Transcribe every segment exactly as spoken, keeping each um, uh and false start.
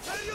Thank you!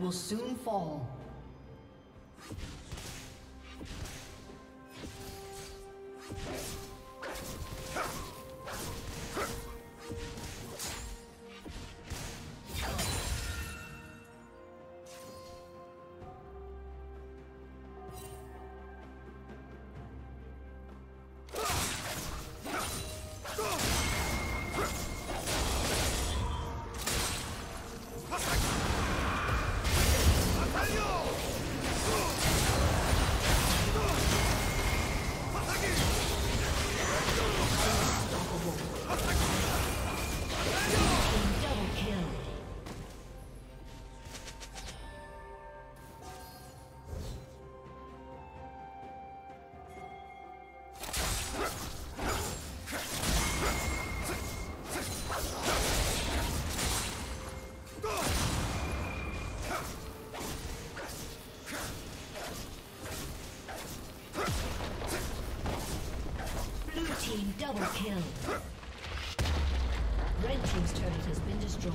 Will soon fall. Double kill. Red team's turret has been destroyed.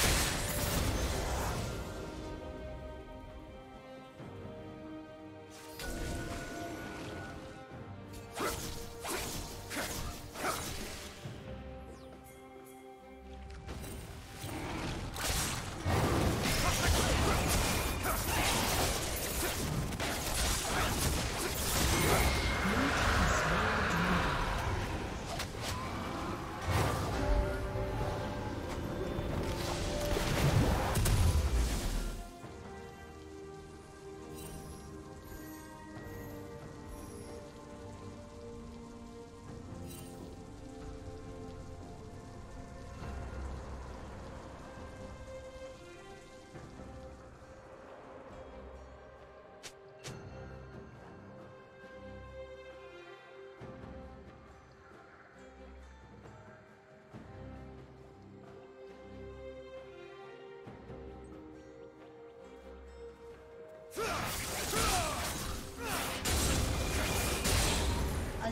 A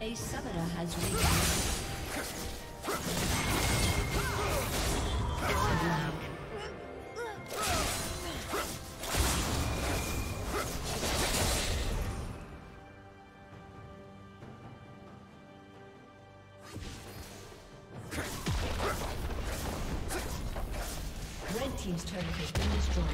A summoner has reached. team's turret has been destroyed.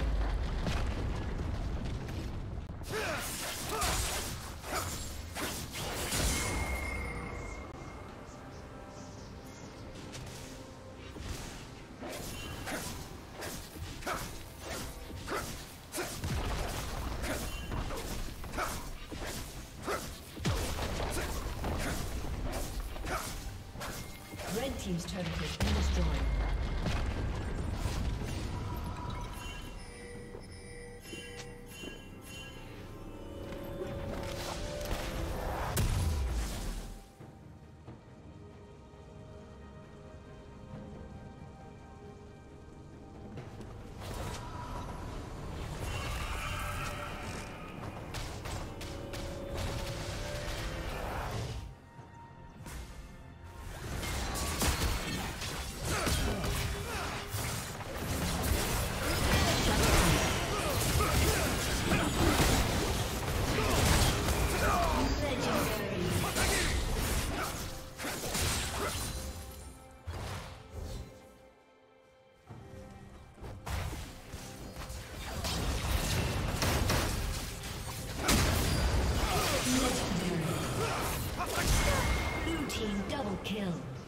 Team's turret has been destroyed. Blue team double kill.